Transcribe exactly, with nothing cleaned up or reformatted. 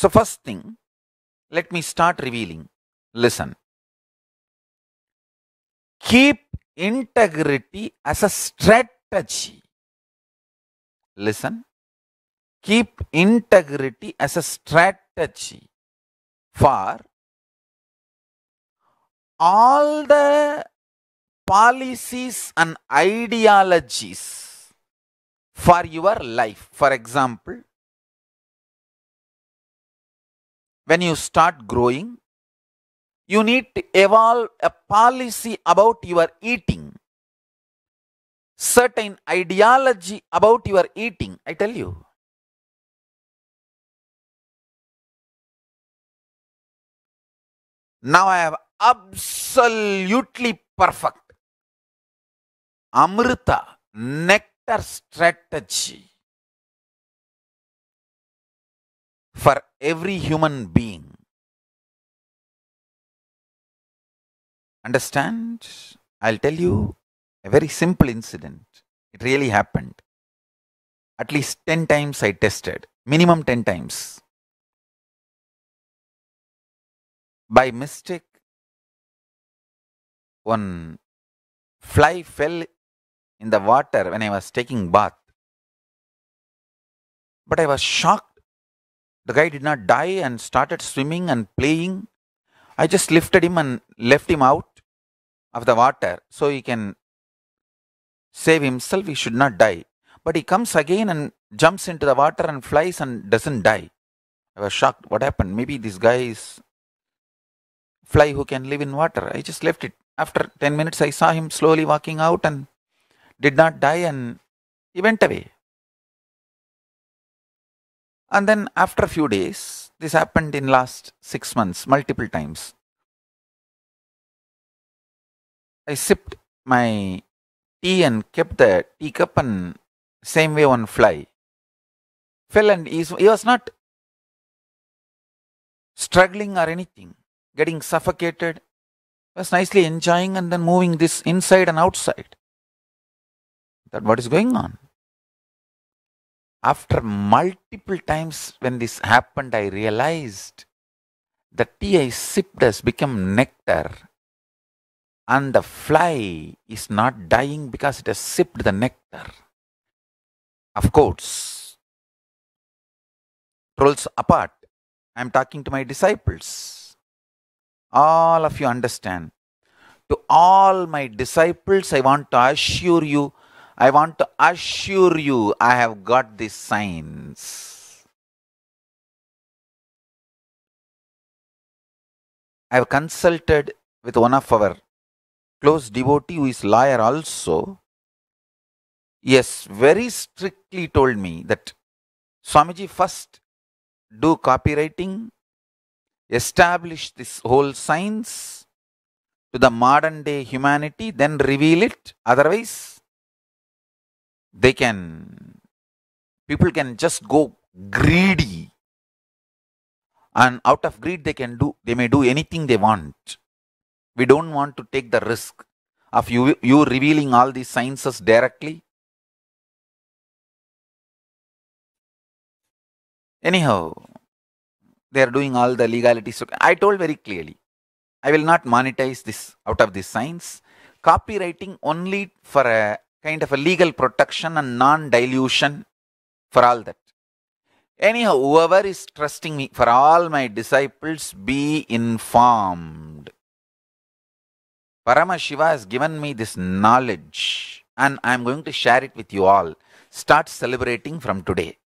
So first thing, let me start revealing. Listen. Keep integrity as a strategy. Listen. Keep integrity as a strategy for all the policies and ideologies for your life. For example, when you start growing, you need to evolve a policy about your eating. Certain ideology about your eating, I tell you. Now I have absolutely perfect Amrita nectar strategy for every human being. Understand? I'll tell you a very simple incident. It really happened. At least ten times I tested. Minimum ten times. By mistake, one fly fell in the water when I was taking bath. But I was shocked. The guy did not die and started swimming and playing. I just lifted him and left him out of the water so he can save himself. He should not die. But he comes again and jumps into the water and flies and doesn't die. I was shocked. What happened? Maybe this guy is fly who can live in water. I just left it. After ten minutes, I saw him slowly walking out and did not die, and he went away. And then after a few days, this happened in last six months, multiple times. I sipped my tea and kept the teacup, and same way one fly fell, and he was not struggling or anything. Getting suffocated, was nicely enjoying and then moving this inside and outside. That what is going on? After multiple times when this happened, I realized the tea I sipped has become nectar and the fly is not dying because it has sipped the nectar. Of course, trolls apart, I am talking to my disciples. All of you understand. To all my disciples, I want to assure you, I want to assure you, I have got this science. I have consulted with one of our close devotee who is lawyer also. Yes, very strictly told me that Swamiji, first do copywriting. Establish this whole science to the modern day humanity, then reveal it. Otherwise, they can, people can just go greedy, and out of greed they can do, they may do anything they want. We don't want to take the risk of you, you revealing all these sciences directly. Anyhow, they are doing all the legalities. So I told very clearly, I will not monetize this out of this science. Copywriting only for a kind of a legal protection and non-dilution for all that. Anyhow, whoever is trusting me, for all my disciples, be informed. ParamaShiva has given me this knowledge and I am going to share it with you all. Start celebrating from today.